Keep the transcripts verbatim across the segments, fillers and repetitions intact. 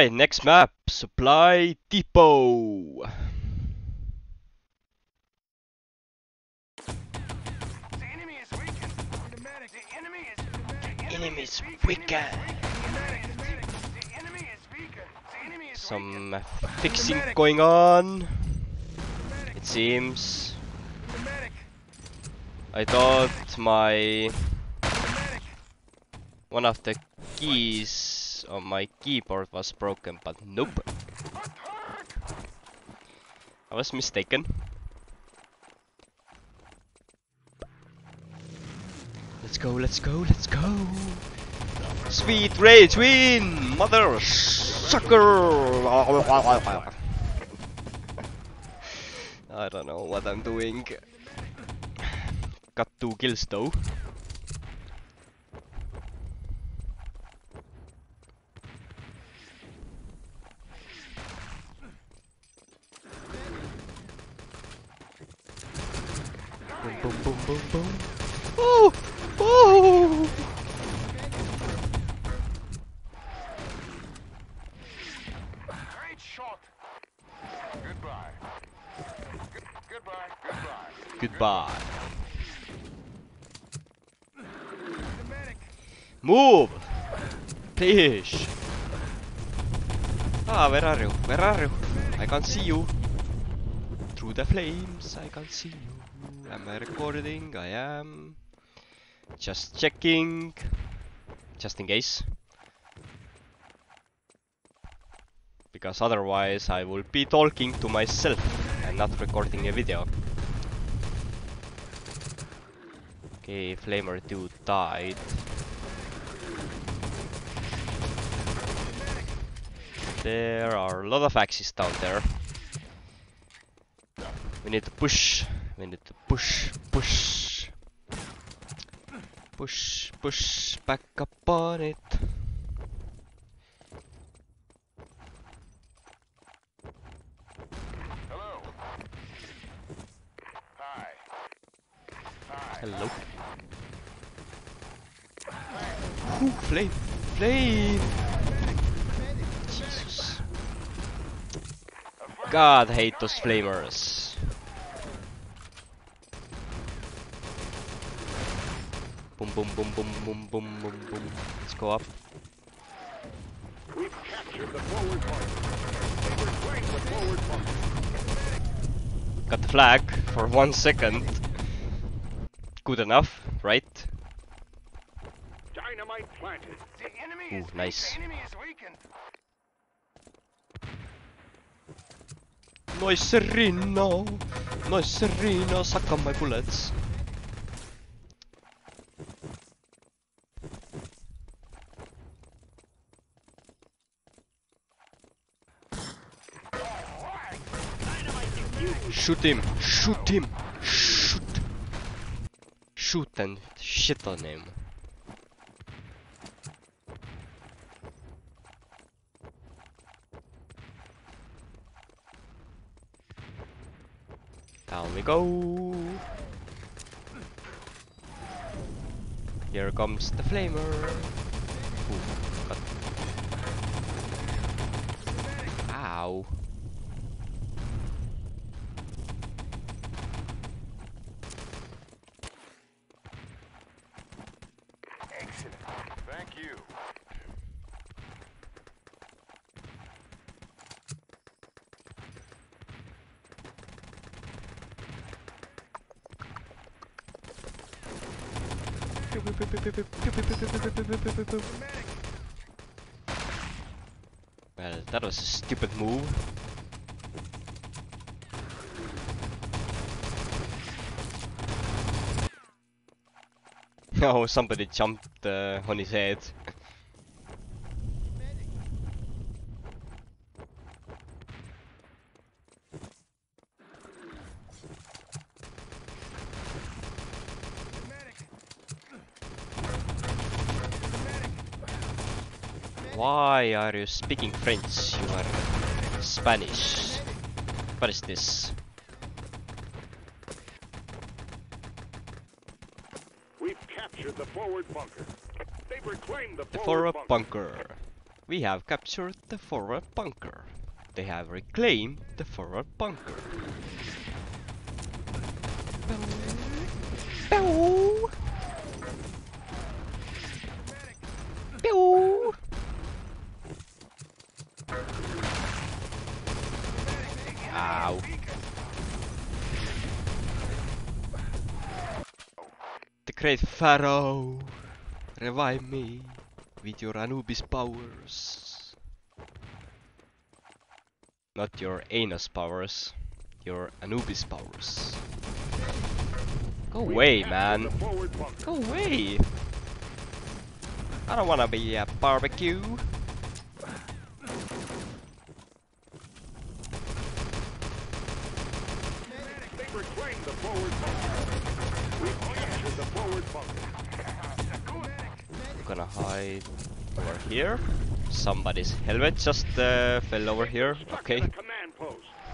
Alright, next map, Supply Depot. The enemy is weaker. Some fixing going on, it seems. I thought my one of the keys on my keyboard was broken, but nope. I was mistaken. Let's go, let's go, let's go! Sweet rage win! Mother sucker! I don't know what I'm doing. Got two kills though. Boom, boom, boom, boom, boom. Oh! Oh! Great shot. Goodbye. Good, goodbye. Goodbye. Goodbye. Move, please. Ah, where are you? Where are you? I can't see you. Through the flames, I can't see you. Am I recording? I am. Just checking, just in case, because otherwise I will be talking to myself and not recording a video. Okay, Flamer dude died. There are a lot of Axis down there. We need to push, we need to push, push. Push, push, back up on it. Hello. Hi. Hi. Hello. Hi. Ooh, flame, flame. Jesus. God, I hate those flamers. Boom, boom, boom, boom, boom, boom, boom, boom. Let's go up. We've captured the forward point. They were playing the forward point. Got the flag for one second. Good enough, right? Dynamite planted. The enemy is Ooh, nice. The enemy is weakened. Nice Sereno. Nice Sereno. Suck on my bullets. Shoot him, shoot him, shoot, shoot and shit on him. Down we go. Here comes the flamer. Ooh, got... Ow. Well, that was a stupid move. No, oh, somebody jumped uh, on his head. Why are you speaking French? You are Spanish. What is this? We've captured the forward bunker. They've reclaimed the forward bunker. We have captured the forward bunker. They have reclaimed the forward bunker. Pew! Pew! Ow. The Great Pharaoh, revive me with your Anubis powers. Not your anus powers, your Anubis powers. Go away, man. Go away. I don't wanna be a barbecue. I'm gonna hide over here. Somebody's helmet just uh, fell over here. Okay.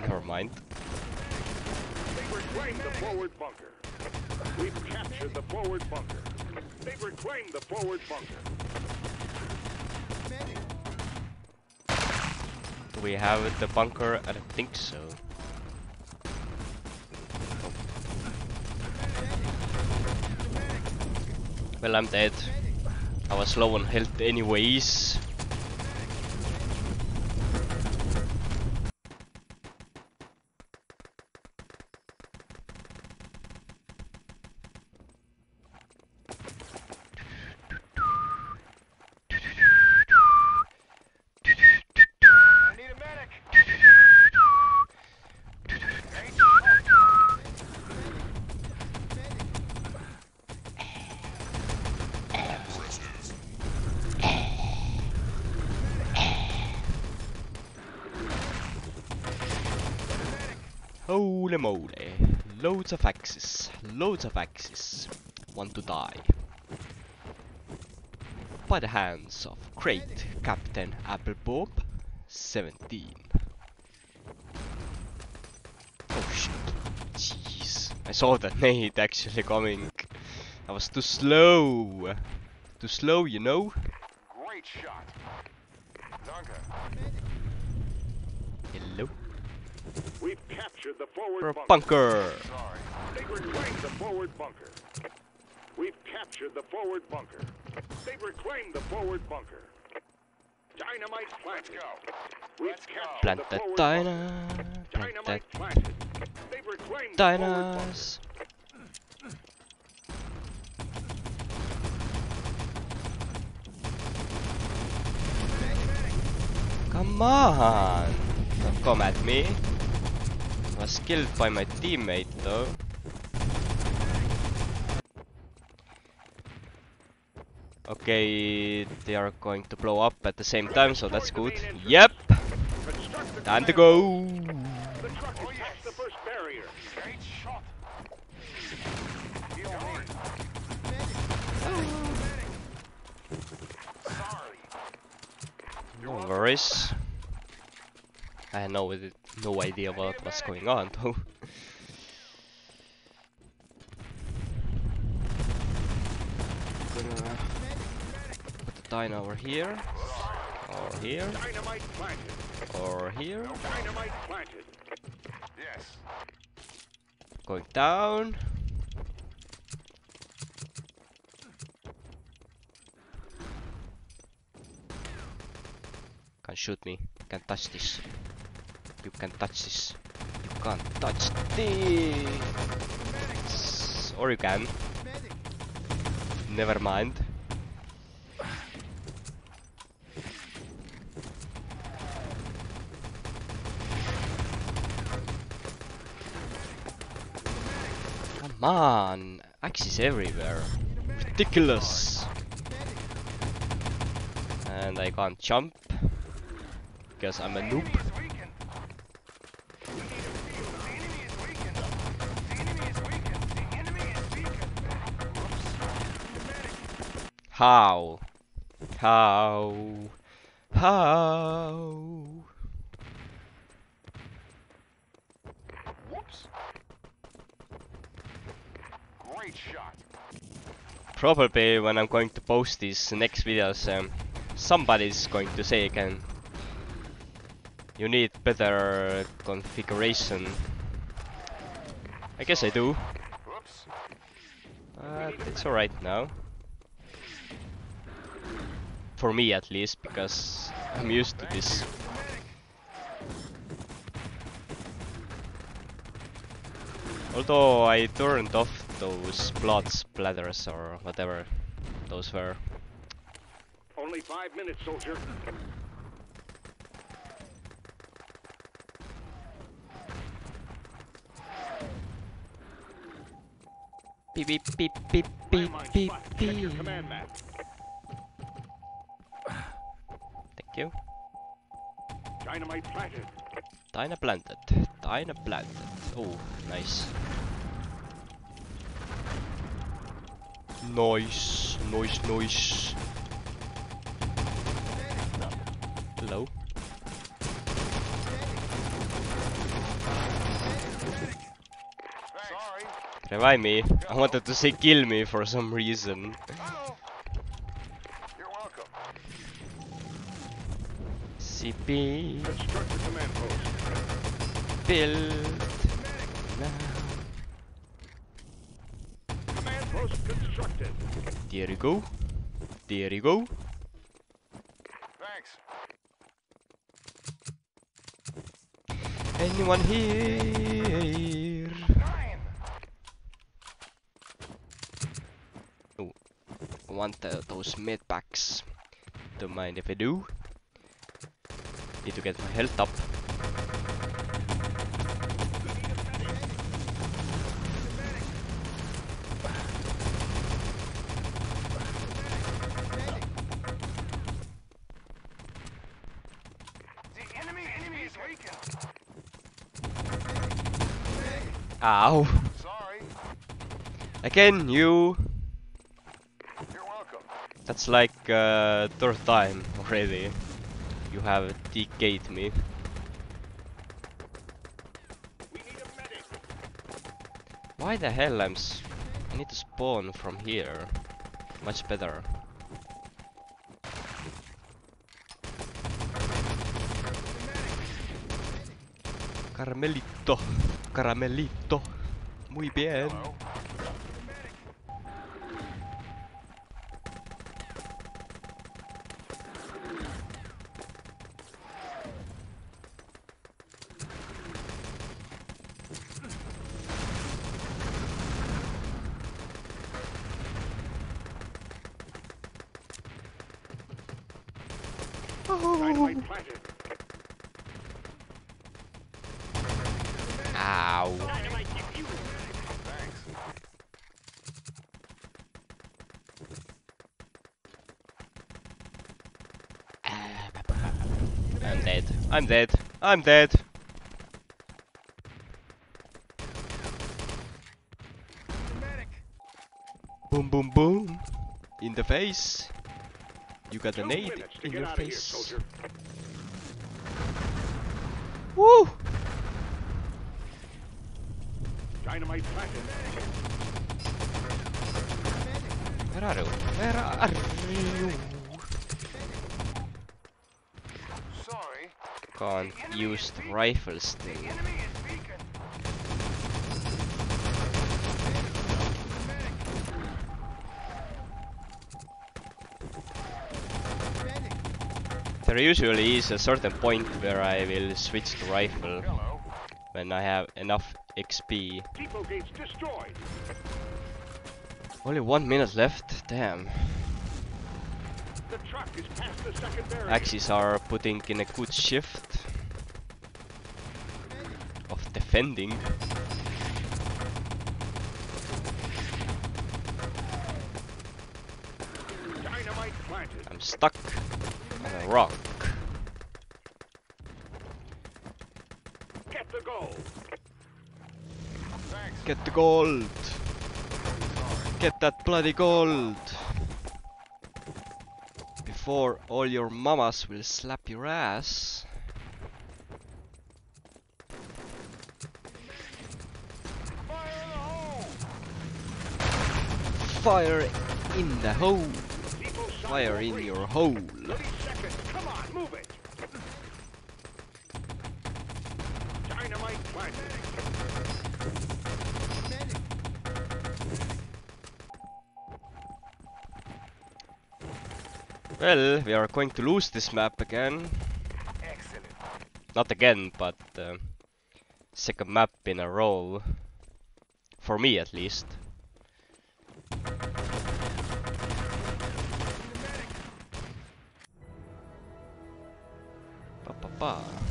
Never mind. They've reclaimed the forward bunker. We've captured the forward bunker. They've reclaimed the forward bunker. Do we have the bunker? I don't think so. Well, I'm dead. I was low on health anyways. Holy moly, loads of axes, loads of axes, want to die. By the hands of great Captain AppleBomb seventeen. Oh shit, jeez, I saw that nade actually coming. I was too slow, too slow, you know. Great shot. Hello. We've captured the forward bunker. bunker. They've reclaimed the forward bunker. We've captured the forward bunker. They've reclaimed the forward bunker. Dynamite planted. We've captured the forward bunker. Dynamite planted. They've reclaimed the forward bunker. Come on. Don't come at me. I was killed by my teammate though. Okay, they are going to blow up at the same time, so that's good. Yep! Time to go! No worries. I had no, no idea what was going on though. Gonna put the dino over here, or here, or here. Going down. Can't shoot me. Can't touch this. You can't touch this. You can't touch this. Or you can. Never mind. Come on. Axis everywhere. Ridiculous. And I can't jump. Because I'm a noob. How? How? How? Whoops. Great shot. Probably when I'm going to post these next videos, um, somebody's going to say again, you need better configuration. I guess I do, but it's alright now. For me at least, because I'm used to this. Although I turned off those blood splatters or whatever those were. Only five minutes, soldier. Beep beep beep beep beep beep beep. Thank you. Dynamite planted. Dyna planted. Dyna planted. Oh, nice. Nice, nice, nice. Hello. Revive me. I wanted to say kill me for some reason. You're welcome. C P. Build. Command post constructed. There you go. There you go. Thanks. Anyone here? Want uh, those med packs. Don't mind if I do. Need to get my health up. The enemy, enemy is weakened. Ow. Sorry. Again, you. That's like uh, third time already. You have D K'd me. We need a medic. Why the hell I'm? S I need to spawn from here. Much better. Caramelito, caramelito, muy bien. Hello. I'm dead. I'm dead. Boom, boom, boom. In the face. You got a nade in your face. Woo! Dynamite planted. Where are you? Where are you? Can't use the rifles still. There usually is a certain point where I will switch to rifle when I have enough X P. Only one minute left, damn. The truck is past the second barrier. Axis are putting in a good shift of defending. Dynamite planted. I'm stuck on a rock. Get the gold. Thanks. Get the gold. Get that bloody gold. Before all your mamas will slap your ass. Fire in the hole! Fire in the hole! fire in your hole. Come on, move it. Dynamite. Well, we are going to lose this map again. Excellent. Not again, but uh, second map in a row. For me, at least. Ba-ba-ba.